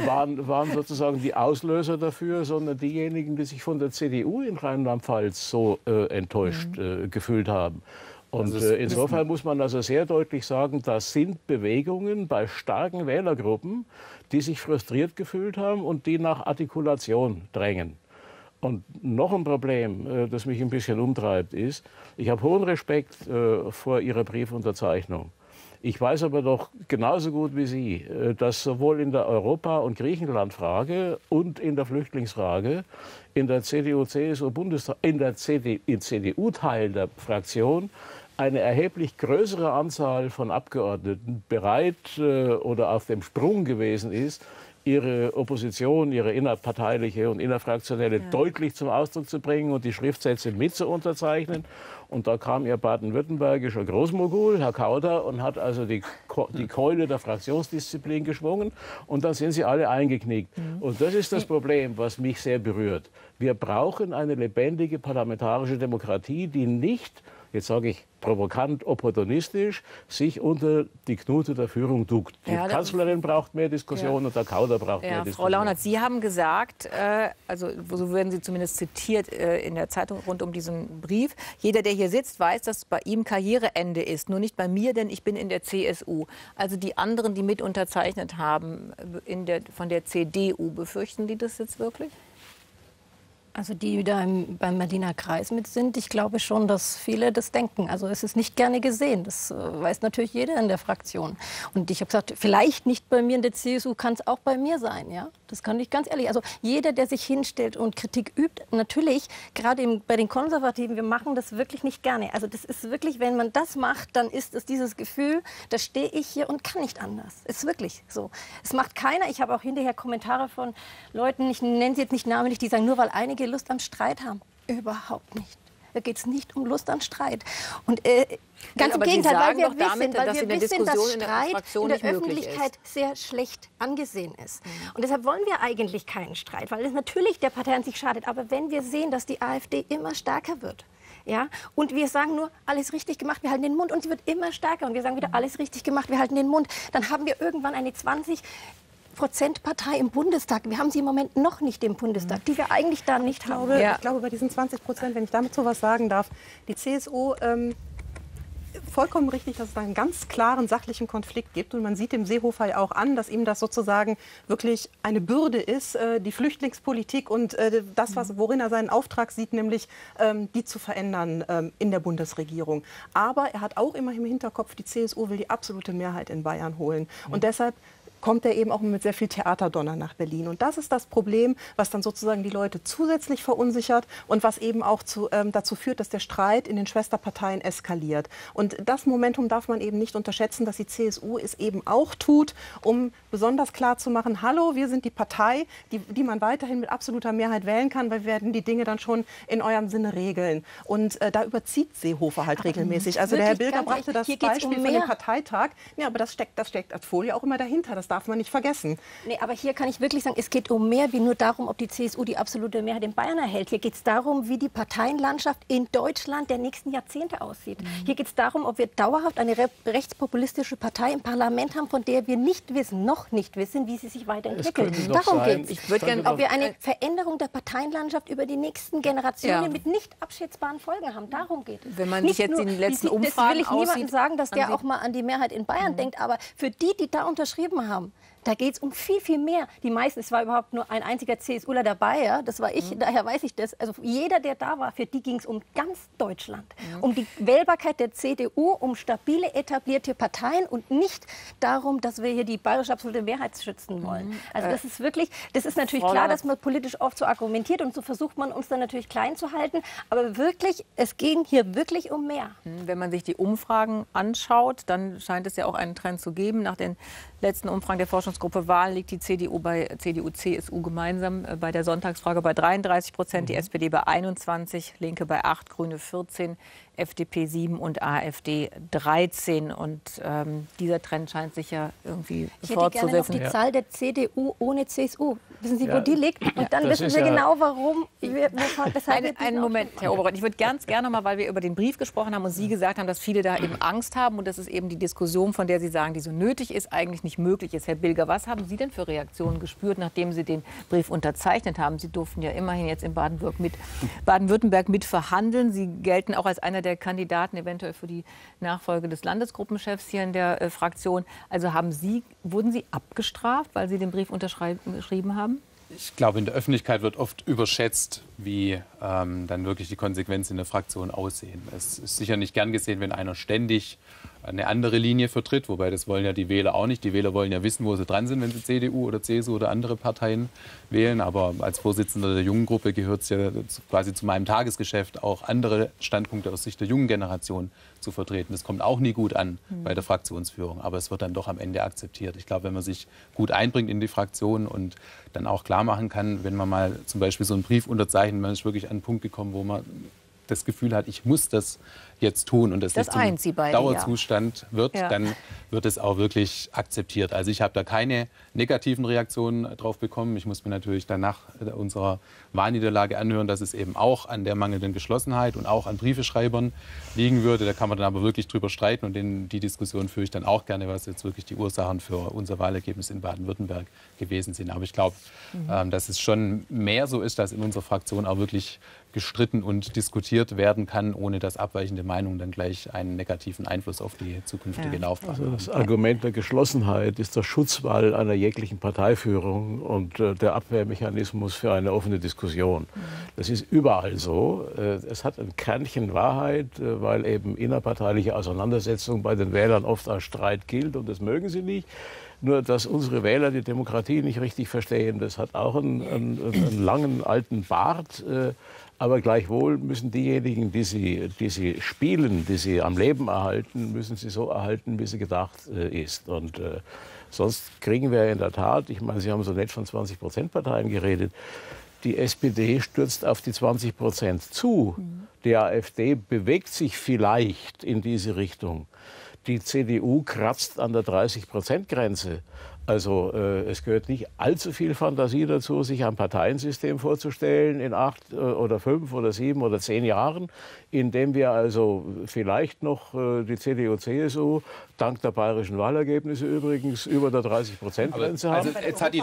waren sozusagen die Auslöser dafür, sondern diejenigen, die sich von der CDU in Rheinland-Pfalz so enttäuscht gefühlt haben. Und insofern muss man also sehr deutlich sagen, das sind Bewegungen bei starken Wählergruppen, die sich frustriert gefühlt haben und die nach Artikulation drängen. Und noch ein Problem, das mich ein bisschen umtreibt, ist, ich habe hohen Respekt vor Ihrer Briefunterzeichnung. Ich weiß aber doch genauso gut wie Sie, dass sowohl in der Europa- und Griechenland-Frage und in der Flüchtlingsfrage in der CDU-Teil der Fraktion eine erheblich größere Anzahl von Abgeordneten bereit oder auf dem Sprung gewesen ist, ihre Opposition, ihre innerparteiliche und innerfraktionelle deutlich zum Ausdruck zu bringen und die Schriftsätze mit zu unterzeichnen. Und da kam ihr baden-württembergischer Großmogul, Herr Kauder, und hat also die Keule der Fraktionsdisziplin geschwungen. Und dann sind sie alle eingeknickt. Mhm. Und das ist das Problem, was mich sehr berührt. Wir brauchen eine lebendige parlamentarische Demokratie, die nicht, jetzt sage ich provokant, opportunistisch, sich unter die Knute der Führung duckt. Die Kanzlerin braucht mehr Diskussion und der Kauder braucht mehr Diskussion. Frau Launert, Sie haben gesagt, also so werden Sie zumindest zitiert in der Zeitung rund um diesen Brief, jeder, der hier sitzt, weiß, dass bei ihm Karriereende ist. Nur nicht bei mir, denn ich bin in der CSU. Also die anderen, die mit unterzeichnet haben von der CDU, befürchten die das jetzt wirklich? Also die da beim Berliner Kreis mit sind, ich glaube schon, dass viele das denken. Also es ist nicht gerne gesehen, das weiß natürlich jeder in der Fraktion. Und ich habe gesagt, vielleicht nicht bei mir in der CSU, kann es auch bei mir sein, ja. Das kann ich ganz ehrlich, also jeder, der sich hinstellt und Kritik übt, natürlich, gerade bei den Konservativen, wir machen das wirklich nicht gerne. Also das ist wirklich, wenn man das macht, dann ist es dieses Gefühl, da stehe ich hier und kann nicht anders. Ist wirklich so. Es macht keiner, ich habe auch hinterher Kommentare von Leuten, ich nenne sie jetzt nicht namentlich, die sagen, nur weil einige Lust am Streit haben. Überhaupt nicht. Da geht es nicht um Lust am Streit. Und ganz im Gegenteil, weil wir wissen, dass Streit in der Öffentlichkeit sehr schlecht angesehen ist. Mhm. Und deshalb wollen wir eigentlich keinen Streit, weil es natürlich der Partei an sich schadet. Aber wenn wir sehen, dass die AfD immer stärker wird, ja, und wir sagen nur, alles richtig gemacht, wir halten den Mund, und sie wird immer stärker, und wir sagen wieder, alles richtig gemacht, wir halten den Mund, dann haben wir irgendwann eine 20%-Partei im Bundestag. Wir haben sie im Moment noch nicht im Bundestag, die wir eigentlich da nicht haben. Ich glaube, bei diesen 20%, wenn ich damit so was sagen darf, die CSU, vollkommen richtig, dass es einen ganz klaren sachlichen Konflikt gibt. Und man sieht dem Seehofer ja auch an, dass ihm das sozusagen wirklich eine Bürde ist, die Flüchtlingspolitik und das, worin er seinen Auftrag sieht, nämlich die zu verändern in der Bundesregierung. Aber er hat auch immer im Hinterkopf, die CSU will die absolute Mehrheit in Bayern holen. Und deshalb kommt er eben auch mit sehr viel Theaterdonner nach Berlin. Und das ist das Problem, was dann sozusagen die Leute zusätzlich verunsichert und was eben auch dazu führt, dass der Streit in den Schwesterparteien eskaliert. Und das Momentum darf man eben nicht unterschätzen, dass die CSU es eben auch tut, um besonders klar zu machen, hallo, wir sind die Partei, die man weiterhin mit absoluter Mehrheit wählen kann, weil wir werden die Dinge dann schon in eurem Sinne regeln. Und da überzieht Seehofer halt regelmäßig. Also der Herr Bilger brachte das Beispiel von dem Parteitag. Ja, aber das steckt als Folie auch immer dahinter. Das darf man nicht vergessen. Nee, aber hier kann ich wirklich sagen, es geht um mehr wie nur darum, ob die CSU die absolute Mehrheit in Bayern erhält. Hier geht es darum, wie die Parteienlandschaft in Deutschland der nächsten Jahrzehnte aussieht. Mhm. Hier geht es darum, ob wir dauerhaft eine rechtspopulistische Partei im Parlament haben, von der wir noch nicht wissen, wie sie sich weiterentwickelt. Darum geht es. Ob wir eine Veränderung der Parteienlandschaft über die nächsten Generationen mit nicht abschätzbaren Folgen haben. Darum geht es. Wenn man nicht sich jetzt in den letzten Umfragen aussieht. Das will ich niemandem sagen, dass der auch mal an die Mehrheit in Bayern denkt. Aber für die, die da unterschrieben haben, da geht es um viel, viel mehr. Die meisten, es war überhaupt nur ein einziger CSUler dabei, ja? Das war ich, daher weiß ich das. Also jeder, der da war, für die ging es um ganz Deutschland. Ja. Um die Wählbarkeit der CDU, um stabile, etablierte Parteien und nicht darum, dass wir hier die bayerische absolute Mehrheit schützen wollen. Mhm. Also das ist wirklich, das ist natürlich klar, dass man politisch oft so argumentiert und so versucht man uns dann natürlich klein zu halten. Aber wirklich, es ging hier wirklich um mehr. Wenn man sich die Umfragen anschaut, dann scheint es ja auch einen Trend zu geben. Nach den letzten Umfragen der Forschungsgruppe Wahlen liegt die CDU bei CDU-CSU gemeinsam bei der Sonntagsfrage bei 33%, die SPD bei 21, Linke bei 8, Grüne 14, FDP 7 und AfD 13. Und dieser Trend scheint sich ja irgendwie fortzusetzen. Ich hätte gerne noch die Zahl der CDU ohne CSU. Wissen Sie, wo die liegt? Und dann wissen Sie genau, warum. Einen Moment, Herr Oberreuter. Ich würde ganz gerne mal, weil wir über den Brief gesprochen haben und Sie gesagt haben, dass viele da eben Angst haben und das ist eben die Diskussion, von der Sie sagen, die so nötig ist, eigentlich nicht möglich ist. Herr Bilger, was haben Sie denn für Reaktionen gespürt, nachdem Sie den Brief unterzeichnet haben? Sie durften ja immerhin jetzt in Baden-Württemberg mitverhandeln. Sie gelten auch als einer der Kandidaten eventuell für die Nachfolge des Landesgruppenchefs hier in der Fraktion. Also wurden Sie abgestraft, weil Sie den Brief unterschrieben haben? Ich glaube, in der Öffentlichkeit wird oft überschätzt, wie dann wirklich die Konsequenzen in der Fraktion aussehen. Es ist sicher nicht gern gesehen, wenn einer ständig eine andere Linie vertritt, wobei das wollen ja die Wähler auch nicht. Die Wähler wollen ja wissen, wo sie dran sind, wenn sie CDU oder CSU oder andere Parteien wählen. Aber als Vorsitzender der jungen Gruppe gehört es ja quasi zu meinem Tagesgeschäft, auch andere Standpunkte aus Sicht der jungen Generation zu vertreten. Das kommt auch nie gut an bei der Fraktionsführung, aber es wird dann doch am Ende akzeptiert. Ich glaube, wenn man sich gut einbringt in die Fraktion und dann auch klar machen kann, wenn man mal zum Beispiel so einen Brief unterzeichnet, man ist wirklich an einen Punkt gekommen, wo man das Gefühl hat, ich muss das jetzt tun und das nicht zum Dauerzustand wird, dann wird es auch wirklich akzeptiert. Also ich habe da keine negativen Reaktionen drauf bekommen. Ich muss mir natürlich danach unserer Wahlniederlage anhören, dass es eben auch an der mangelnden Geschlossenheit und auch an Briefeschreibern liegen würde. Da kann man dann aber wirklich drüber streiten und die Diskussion führe ich dann auch gerne, was jetzt wirklich die Ursachen für unser Wahlergebnis in Baden-Württemberg gewesen sind. Aber ich glaube, dass es schon mehr so ist, dass in unserer Fraktion auch wirklich gestritten und diskutiert werden kann, ohne dass abweichende Meinungen dann gleich einen negativen Einfluss auf die zukünftige Laufbahn haben. Also das Argument der Geschlossenheit ist der Schutzwall einer jeglichen Parteiführung und der Abwehrmechanismus für eine offene Diskussion. Das ist überall so. Es hat ein Kernchen Wahrheit, weil eben innerparteiliche Auseinandersetzungen bei den Wählern oft als Streit gilt und das mögen sie nicht. Nur, dass unsere Wähler die Demokratie nicht richtig verstehen, das hat auch einen langen alten Bart. Aber gleichwohl müssen diejenigen, die sie spielen, die sie am Leben erhalten, müssen sie so erhalten, wie sie gedacht ist. Und sonst kriegen wir in der Tat, ich meine, Sie haben so nett von 20%-Parteien geredet, die SPD stürzt auf die 20% zu. Die AfD bewegt sich vielleicht in diese Richtung. Die CDU kratzt an der 30%-Grenze. Also es gehört nicht allzu viel Fantasie dazu, sich ein Parteiensystem vorzustellen in 8 oder 5 oder 7 oder 10 Jahren, in dem wir also vielleicht noch die CDU, CSU, dank der bayerischen Wahlergebnisse übrigens, über der 30%-Grenze haben. Also jetzt hat die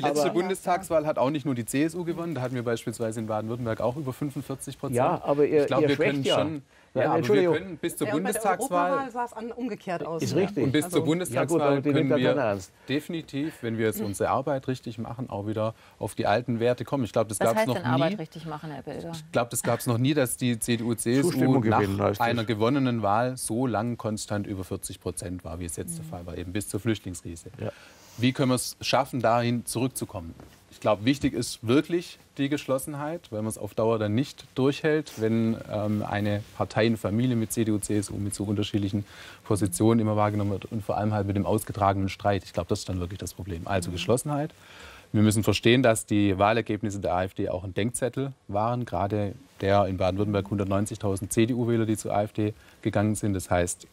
letzte Bundestagswahl hat auch nicht nur die CSU gewonnen, da hatten wir beispielsweise in Baden-Württemberg auch über 45%. Ja, aber ich glaube, wir können schon... Ja, aber wir können bis zur Bundestagswahl sah es umgekehrt aus. Ist richtig. Und bis zur Bundestagswahl können wir definitiv, wenn wir jetzt unsere Arbeit richtig machen, auch wieder auf die alten Werte kommen. Ich glaube, das gab es noch nie. Was heißt denn Arbeit richtig machen, Herr Bilger? Ich glaube, das gab es noch nie, dass die CDU, CSU nach einer gewonnenen Wahl so lang konstant über 40% war, wie es jetzt der Fall war, eben bis zur Flüchtlingskrise. Ja. Wie können wir es schaffen, dahin zurückzukommen? Ich glaube, wichtig ist wirklich die Geschlossenheit, weil man es auf Dauer dann nicht durchhält, wenn eine Parteienfamilie mit CDU, CSU mit so unterschiedlichen Positionen immer wahrgenommen wird und vor allem halt mit dem ausgetragenen Streit. Ich glaube, das ist dann wirklich das Problem. Also Geschlossenheit. Wir müssen verstehen, dass die Wahlergebnisse der AfD auch ein Denkzettel waren, gerade der in Baden-Württemberg 190.000 CDU-Wähler, die zur AfD gegangen sind. Das heißt,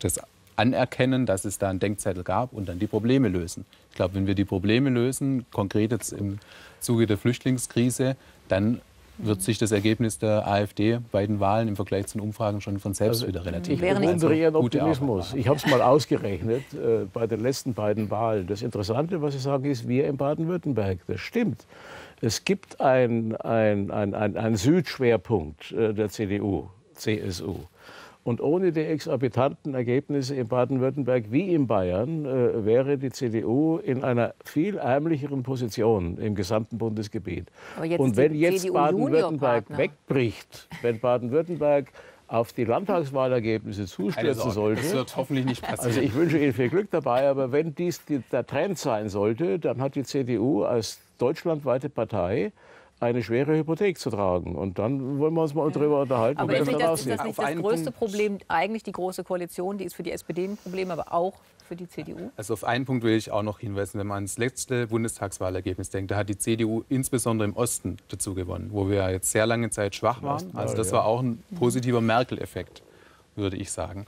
das anerkennen, dass es da einen Denkzettel gab und dann die Probleme lösen. Ich glaube, wenn wir die Probleme lösen, konkret jetzt im Zuge der Flüchtlingskrise, dann wird sich das Ergebnis der AfD bei den Wahlen im Vergleich zu den Umfragen schon von selbst wieder relativ. Ich bewundere Ihren Optimismus. Ich habe es mal ausgerechnet bei den letzten beiden Wahlen. Das Interessante, was ich sage, ist, wir in Baden-Württemberg, das stimmt. Es gibt einen Südschwerpunkt der CDU, CSU. Und ohne die exorbitanten Ergebnisse in Baden-Württemberg wie in Bayern wäre die CDU in einer viel ärmlicheren Position im gesamten Bundesgebiet. Und wenn jetzt Baden-Württemberg wegbricht, wenn Baden-Württemberg auf die Landtagswahlergebnisse zustürzen sollte. Das wird hoffentlich nicht passieren. Also ich wünsche Ihnen viel Glück dabei, aber wenn dies der Trend sein sollte, dann hat die CDU als deutschlandweite Partei eine schwere Hypothek zu tragen. Und dann wollen wir uns mal darüber unterhalten. Aber ist das nicht das größte Problem, eigentlich die Große Koalition, die ist für die SPD ein Problem, aber auch für die CDU? Also auf einen Punkt will ich auch noch hinweisen, wenn man ans letzte Bundestagswahlergebnis denkt, da hat die CDU insbesondere im Osten dazu gewonnen, wo wir jetzt sehr lange Zeit schwach waren. Also das war auch ein positiver Merkel-Effekt, würde ich sagen.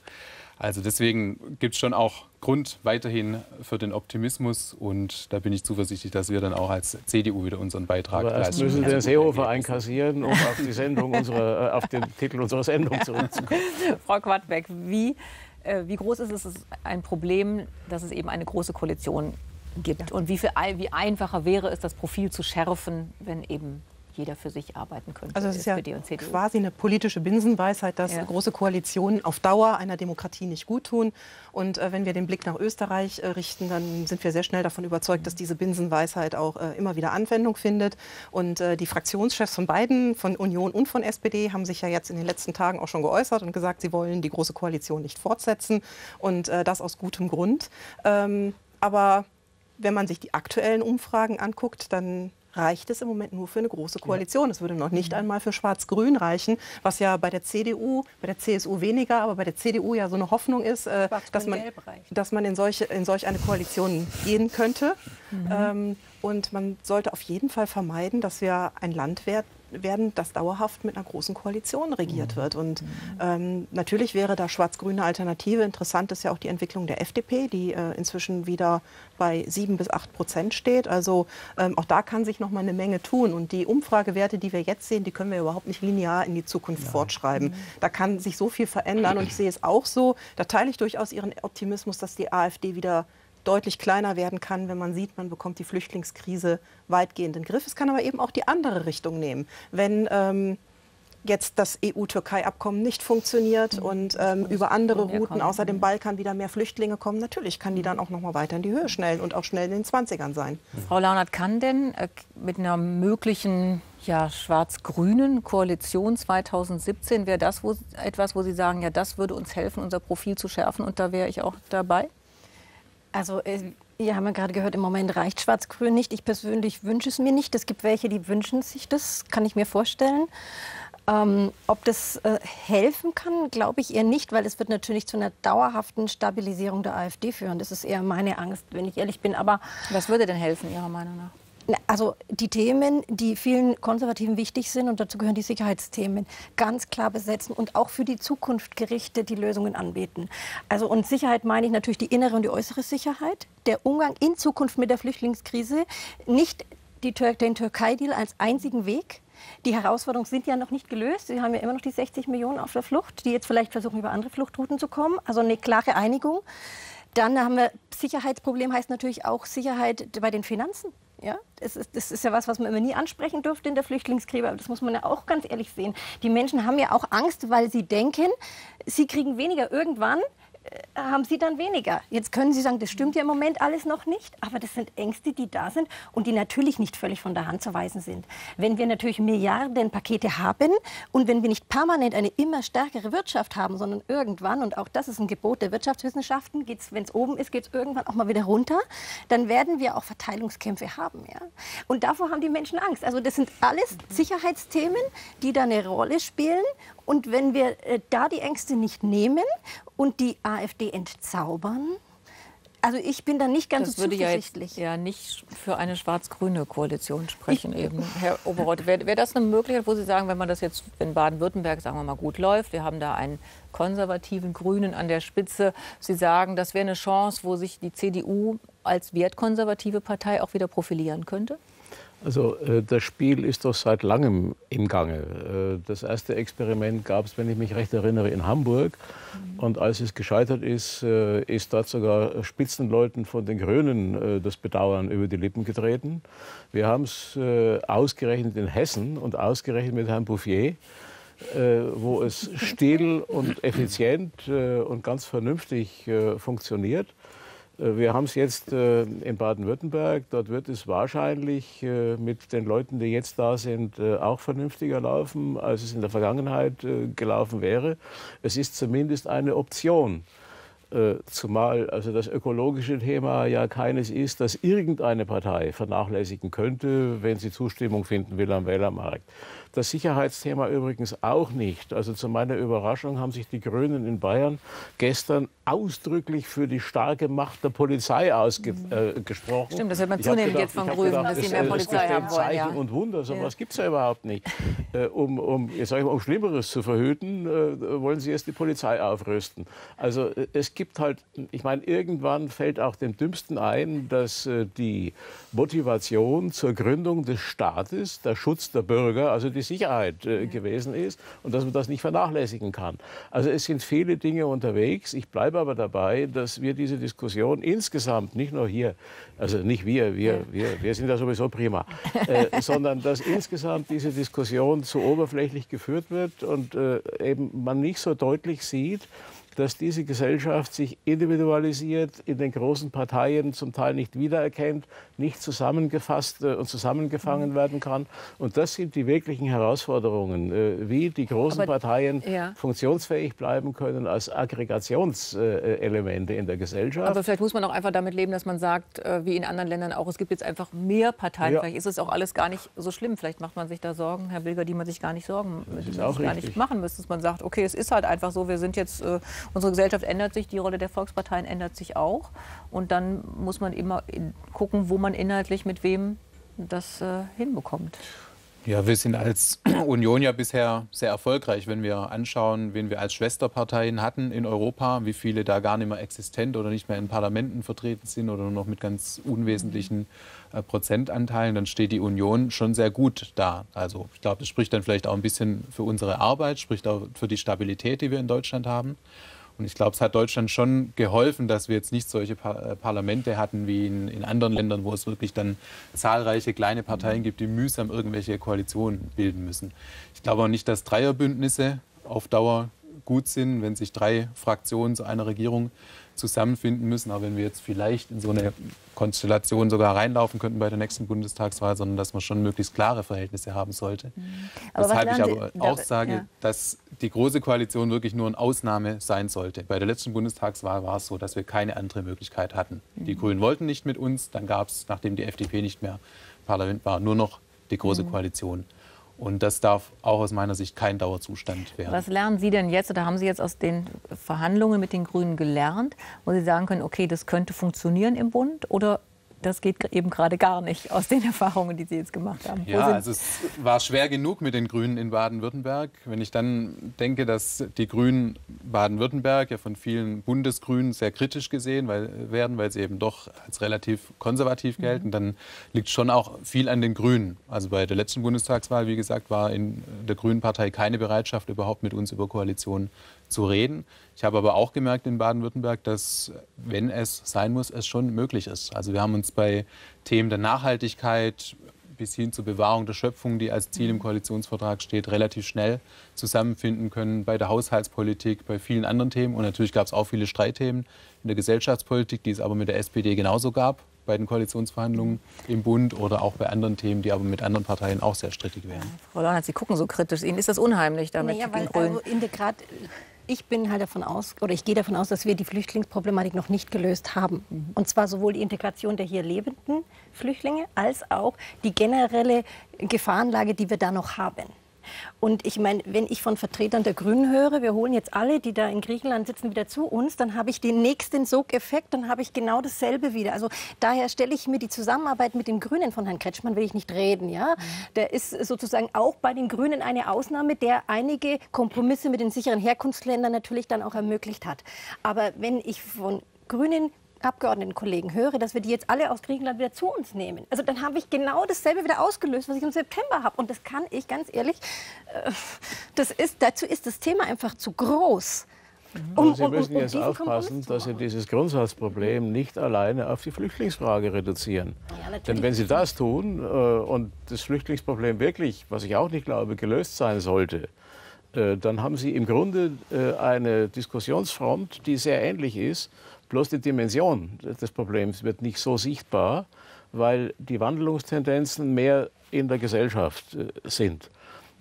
Also deswegen gibt es schon auch Grund weiterhin für den Optimismus und da bin ich zuversichtlich, dass wir dann auch als CDU wieder unseren Beitrag leisten. Aber erst müssen wir den Seehofer einkassieren, um auf die Sendung auf den Titel unserer Sendung zurückzukommen. Frau Quadbeck, wie groß ist es ein Problem, dass es eben eine große Koalition gibt? Und wie einfacher wäre es, das Profil zu schärfen, wenn eben jeder für sich arbeiten könnte. Also es ist ja quasi eine politische Binsenweisheit, dass große Koalitionen auf Dauer einer Demokratie nicht gut tun. Und wenn wir den Blick nach Österreich richten, dann sind wir sehr schnell davon überzeugt, dass diese Binsenweisheit auch immer wieder Anwendung findet. Und die Fraktionschefs von beiden, von Union und von SPD, haben sich ja jetzt in den letzten Tagen auch schon geäußert und gesagt, sie wollen die große Koalition nicht fortsetzen. Und das aus gutem Grund. Aber wenn man sich die aktuellen Umfragen anguckt, dann reicht es im Moment nur für eine große Koalition. Es würde noch nicht einmal für Schwarz-Grün reichen, was ja bei der CDU, bei der CSU weniger, aber bei der CDU ja so eine Hoffnung ist, dass man in solch eine Koalition gehen könnte. Und man sollte auf jeden Fall vermeiden, dass wir ein Land werden, das dauerhaft mit einer großen Koalition regiert wird. Und natürlich wäre da schwarz-grüne Alternative. Interessant ist ja auch die Entwicklung der FDP, die inzwischen wieder bei 7 bis 8% steht. Also auch da kann sich noch mal eine Menge tun. Und die Umfragewerte, die wir jetzt sehen, die können wir überhaupt nicht linear in die Zukunft fortschreiben. Da kann sich so viel verändern. Und ich sehe es auch so, da teile ich durchaus Ihren Optimismus, dass die AfD wieder deutlich kleiner werden kann, wenn man sieht, man bekommt die Flüchtlingskrise weitgehend in den Griff. Es kann aber eben auch die andere Richtung nehmen. Wenn jetzt das EU-Türkei-Abkommen nicht funktioniert und über andere Routen außer dem Balkan wieder mehr Flüchtlinge kommen, natürlich kann die dann auch noch mal weiter in die Höhe schnellen und auch schnell in den 20ern sein. Frau Launert, kann denn mit einer möglichen schwarz-grünen Koalition 2017, wäre das etwas, wo Sie sagen, ja, das würde uns helfen, unser Profil zu schärfen und da wäre ich auch dabei? Also, wir haben ja gerade gehört, im Moment reicht Schwarz-Grün nicht. Ich persönlich wünsche es mir nicht. Es gibt welche, die wünschen sich das, kann ich mir vorstellen. Ob das helfen kann, glaube ich eher nicht, weil es wird natürlich zu einer dauerhaften Stabilisierung der AfD führen. Das ist eher meine Angst, wenn ich ehrlich bin. Aber was würde denn helfen, Ihrer Meinung nach? Also die Themen, die vielen Konservativen wichtig sind, und dazu gehören die Sicherheitsthemen, ganz klar besetzen und auch für die Zukunft gerichtet die Lösungen anbieten. Also, und Sicherheit meine ich natürlich die innere und die äußere Sicherheit, der Umgang in Zukunft mit der Flüchtlingskrise, nicht den Türkei-Deal als einzigen Weg. Die Herausforderungen sind ja noch nicht gelöst. Wir haben ja immer noch die 60 Millionen auf der Flucht, die jetzt vielleicht versuchen, über andere Fluchtrouten zu kommen. Also eine klare Einigung. Dann haben wir Sicherheitsproblem, heißt natürlich auch Sicherheit bei den Finanzen. Ja, das ist ja was man immer nie ansprechen dürfte in der Flüchtlingskrise, aber das muss man ja auch ganz ehrlich sehen. Die Menschen haben ja auch Angst, weil sie denken, sie kriegen weniger. Irgendwann haben sie dann weniger. Jetzt können Sie sagen, das stimmt ja im Moment alles noch nicht, aber das sind Ängste, die da sind und die natürlich nicht völlig von der Hand zu weisen sind. Wenn wir natürlich Milliardenpakete haben und wenn wir nicht permanent eine immer stärkere Wirtschaft haben, sondern irgendwann, und auch das ist ein Gebot der Wirtschaftswissenschaften, wenn es oben ist, geht es irgendwann auch mal wieder runter, dann werden wir auch Verteilungskämpfe haben. Ja? Und davor haben die Menschen Angst. Also das sind alles Sicherheitsthemen, die da eine Rolle spielen. Und wenn wir da die Ängste nicht nehmen und die AfD entzaubern, also ich bin da nicht ganz so zuversichtlich. Das würde ja nicht für eine schwarz-grüne Koalition sprechen eben. Herr Oberreuter, wäre das eine Möglichkeit, wo Sie sagen, wenn man das jetzt in Baden-Württemberg, sagen wir mal, gut läuft, wir haben da einen konservativen Grünen an der Spitze, Sie sagen, das wäre eine Chance, wo sich die CDU als wertkonservative Partei auch wieder profilieren könnte? Also das Spiel ist doch seit langem im Gange. Das erste Experiment gab es, wenn ich mich recht erinnere, in Hamburg. Und als es gescheitert ist, ist dort sogar Spitzenleuten von den Grünen das Bedauern über die Lippen getreten. Wir haben es ausgerechnet in Hessen und ausgerechnet mit Herrn Bouffier, wo es still und effizient und ganz vernünftig funktioniert. Wir haben es jetzt in Baden-Württemberg, dort wird es wahrscheinlich mit den Leuten, die jetzt da sind, auch vernünftiger laufen, als es in der Vergangenheit gelaufen wäre. Es ist zumindest eine Option, zumal also das ökologische Thema ja keines ist, das irgendeine Partei vernachlässigen könnte, wenn sie Zustimmung finden will am Wählermarkt. Das Sicherheitsthema übrigens auch nicht. Also zu meiner Überraschung haben sich die Grünen in Bayern gestern ausdrücklich für die starke Macht der Polizei ausgesprochen. Stimmt, das hört man zunehmend jetzt von Grünen, dass sie mehr Polizei haben wollen. Zeichen und Wunder, so was gibt es ja überhaupt nicht. Um Schlimmeres zu verhüten, wollen sie jetzt die Polizei aufrüsten. Also es gibt halt, ich meine, irgendwann fällt auch dem Dümmsten ein, dass die Motivation zur Gründung des Staates, der Schutz der Bürger, also die Sicherheit gewesen ist und dass man das nicht vernachlässigen kann. Also es sind viele Dinge unterwegs. Ich bleibe aber dabei, dass wir diese Diskussion insgesamt, nicht nur hier, also nicht wir sind da sowieso prima, sondern dass insgesamt diese Diskussion zu oberflächlich geführt wird und eben man nicht so deutlich sieht, dass diese Gesellschaft sich individualisiert, in den großen Parteien zum Teil nicht wiedererkennt, nicht zusammengefasst und zusammengefangen werden kann. Und das sind die wirklichen Herausforderungen, wie die großen Parteien funktionsfähig bleiben können als Aggregationselemente in der Gesellschaft. Aber vielleicht muss man auch einfach damit leben, dass man sagt, wie in anderen Ländern auch, es gibt jetzt einfach mehr Parteien. Ja. Vielleicht ist es auch alles gar nicht so schlimm. Vielleicht macht man sich da Sorgen, Herr Bilger, die man sich gar nicht machen müsste. Dass man sagt, okay, es ist halt einfach so, wir sind jetzt... Unsere Gesellschaft ändert sich, die Rolle der Volksparteien ändert sich auch. Und dann muss man immer gucken, wo man inhaltlich mit wem das hinbekommt. Ja, wir sind als Union ja bisher sehr erfolgreich, wenn wir anschauen, wen wir als Schwesterparteien hatten in Europa, wie viele da gar nicht mehr existent oder nicht mehr in Parlamenten vertreten sind oder nur noch mit ganz unwesentlichen Prozentanteilen, dann steht die Union schon sehr gut da. Also ich glaube, das spricht dann vielleicht auch ein bisschen für unsere Arbeit, spricht auch für die Stabilität, die wir in Deutschland haben. Und ich glaube, es hat Deutschland schon geholfen, dass wir jetzt nicht solche Parlamente hatten wie in anderen Ländern, wo es wirklich dann zahlreiche kleine Parteien gibt, die mühsam irgendwelche Koalitionen bilden müssen. Ich glaube auch nicht, dass Dreierbündnisse auf Dauer gut sind, wenn sich drei Fraktionen zu einer Regierung zusammenfinden müssen, auch wenn wir jetzt vielleicht in so eine Konstellation sogar reinlaufen könnten bei der nächsten Bundestagswahl, sondern dass man schon möglichst klare Verhältnisse haben sollte. Weshalb ich aber auch sage, dass die Große Koalition wirklich nur eine Ausnahme sein sollte. Bei der letzten Bundestagswahl war es so, dass wir keine andere Möglichkeit hatten. Die Grünen wollten nicht mit uns, dann gab es, nachdem die FDP nicht mehr im Parlament war, nur noch die Große Koalition. Und das darf auch aus meiner Sicht kein Dauerzustand werden. Was lernen Sie denn jetzt oder haben Sie jetzt aus den Verhandlungen mit den Grünen gelernt, wo Sie sagen können, okay, das könnte funktionieren im Bund oder das geht eben gerade gar nicht aus den Erfahrungen, die Sie jetzt gemacht haben? Ja, also es war schwer genug mit den Grünen in Baden-Württemberg. Wenn ich dann denke, dass die Grünen Baden-Württemberg ja von vielen Bundesgrünen sehr kritisch gesehen werden, weil sie eben doch als relativ konservativ gelten, dann liegt schon auch viel an den Grünen. Also bei der letzten Bundestagswahl, wie gesagt, war in der Grünen Partei keine Bereitschaft, überhaupt mit uns über Koalitionen zu reden. Ich habe aber auch gemerkt in Baden-Württemberg, dass, wenn es sein muss, es schon möglich ist. Also wir haben uns bei Themen der Nachhaltigkeit bis hin zur Bewahrung der Schöpfung, die als Ziel im Koalitionsvertrag steht, relativ schnell zusammenfinden können, bei der Haushaltspolitik, bei vielen anderen Themen. Und natürlich gab es auch viele Streitthemen in der Gesellschaftspolitik, die es aber mit der SPD genauso gab, bei den Koalitionsverhandlungen im Bund oder auch bei anderen Themen, die aber mit anderen Parteien auch sehr strittig wären. Frau Launert, Sie gucken so kritisch. Ihnen ist das unheimlich damit? Naja, weil also ich bin halt davon aus, oder ich gehe davon aus, dass wir die Flüchtlingsproblematik noch nicht gelöst haben. Und zwar sowohl die Integration der hier lebenden Flüchtlinge als auch die generelle Gefahrenlage, die wir da noch haben. Und ich meine, wenn ich von Vertretern der Grünen höre, wir holen jetzt alle, die da in Griechenland sitzen, wieder zu uns, dann habe ich den nächsten Sogeffekt, dann habe ich genau dasselbe wieder. Also daher stelle ich mir die Zusammenarbeit mit den Grünen, von Herrn Kretschmann will ich nicht reden, ja. Der ist sozusagen auch bei den Grünen eine Ausnahme, der einige Kompromisse mit den sicheren Herkunftsländern natürlich dann auch ermöglicht hat. Aber wenn ich von Grünen Abgeordnetenkollegen höre, dass wir die jetzt alle aus Griechenland wieder zu uns nehmen. Also dann habe ich genau dasselbe wieder ausgelöst, was ich im September habe. Und das kann ich ganz ehrlich, dazu ist das Thema einfach zu groß. Sie müssen jetzt aufpassen, dass Sie dieses Grundsatzproblem nicht alleine auf die Flüchtlingsfrage reduzieren. Ja, denn wenn Sie das tun und das Flüchtlingsproblem wirklich, was ich auch nicht glaube, gelöst sein sollte, dann haben Sie im Grunde eine Diskussionsfront, die sehr ähnlich ist. Bloß die Dimension des Problems wird nicht so sichtbar, weil die Wandlungstendenzen mehr in der Gesellschaft sind.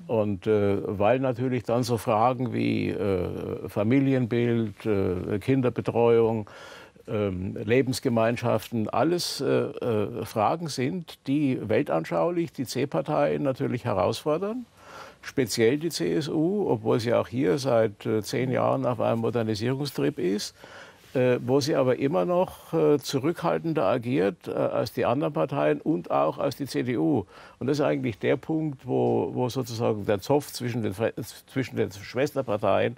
Und weil natürlich dann so Fragen wie Familienbild, Kinderbetreuung, Lebensgemeinschaften, alles Fragen sind, die weltanschaulich die C-Parteien natürlich herausfordern. Speziell die CSU, obwohl sie auch hier seit 10 Jahren auf einem Modernisierungstrip ist. Wo sie aber immer noch zurückhaltender agiert als die anderen Parteien und auch als die CDU. Und das ist eigentlich der Punkt, wo sozusagen der Zoff zwischen den Schwesterparteien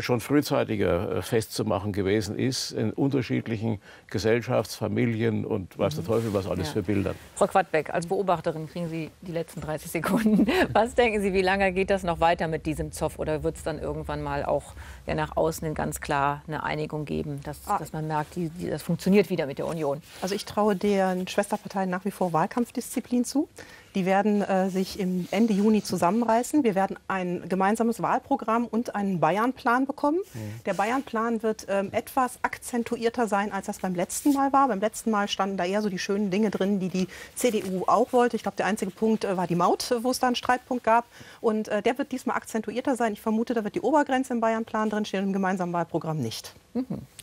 schon frühzeitiger festzumachen gewesen ist, in unterschiedlichen Gesellschaftsfamilien und weiß der Teufel was alles für Bildern. Frau Quadbeck, als Beobachterin kriegen Sie die letzten 30 Sekunden. Was denken Sie, wie lange geht das noch weiter mit diesem Zoff? Oder wird es dann irgendwann mal auch nach außen ganz klar eine Einigung geben, dass man merkt, das funktioniert wieder mit der Union? Also ich traue den Schwesterparteien nach wie vor Wahlkampfdisziplin zu. Die werden sich Ende Juni zusammenreißen. Wir werden ein gemeinsames Wahlprogramm und einen Bayern-Plan bekommen. Der Bayern-Plan wird etwas akzentuierter sein, als das beim letzten Mal war. Beim letzten Mal standen da eher so die schönen Dinge drin, die die CDU auch wollte. Ich glaube, der einzige Punkt war die Maut, wo es da einen Streitpunkt gab. Und der wird diesmal akzentuierter sein. Ich vermute, da wird die Obergrenze im Bayern-Plan drinstehen und im gemeinsamen Wahlprogramm nicht.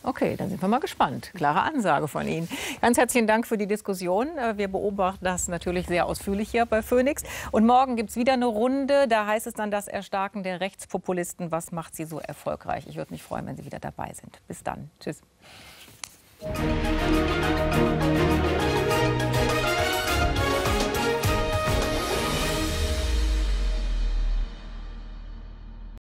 Okay, dann sind wir mal gespannt. Klare Ansage von Ihnen. Ganz herzlichen Dank für die Diskussion. Wir beobachten das natürlich sehr ausführlich hier bei Phoenix. Und morgen gibt es wieder eine Runde. Da heißt es dann das Erstarken der Rechtspopulisten. Was macht sie so erfolgreich? Ich würde mich freuen, wenn Sie wieder dabei sind. Bis dann. Tschüss.